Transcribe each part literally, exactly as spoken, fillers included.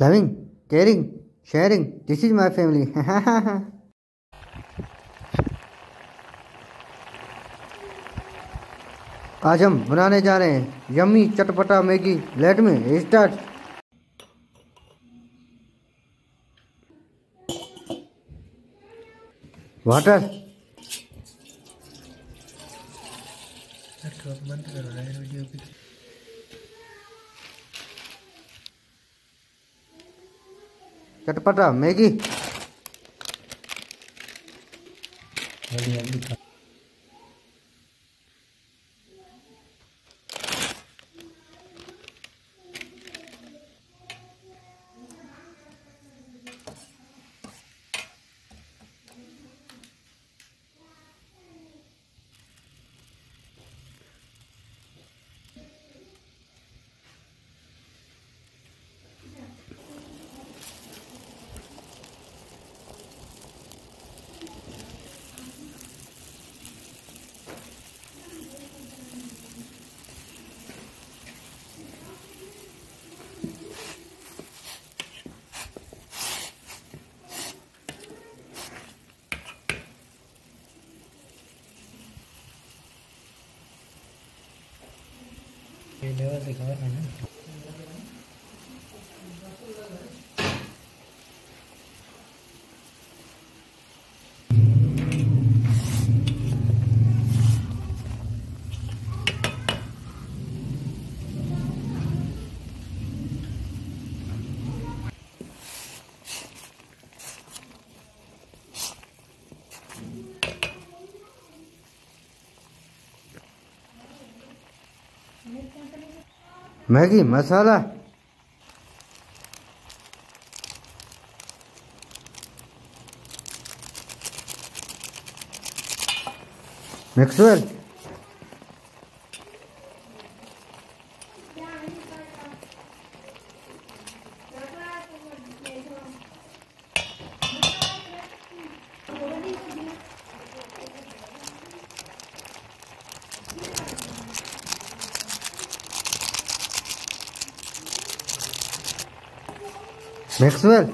Loving, caring, sharing. This is my family. आज हम बनाने जा रहे हैं यम्मी चटपटा Maggi. Let me start. Water बंद करो यार वीडियो पे। चटपटा मैगी ये लेवल दिखा रहा है ना। मैगी मसाला मिक्सवेल Maxwell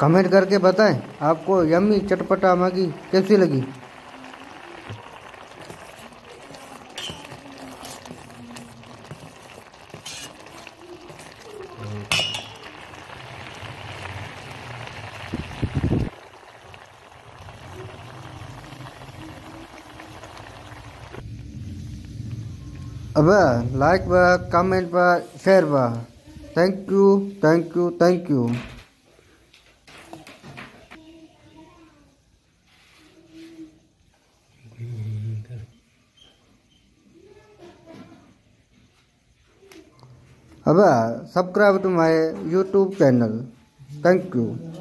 कमेंट करके बताएं आपको यम्मी चटपटा मैगी कैसी लगी। अब लाइक बा कमेंट बा शेयर बा। Thank you thank you thank you. अब subscribe to my YouTube channel. Thank you.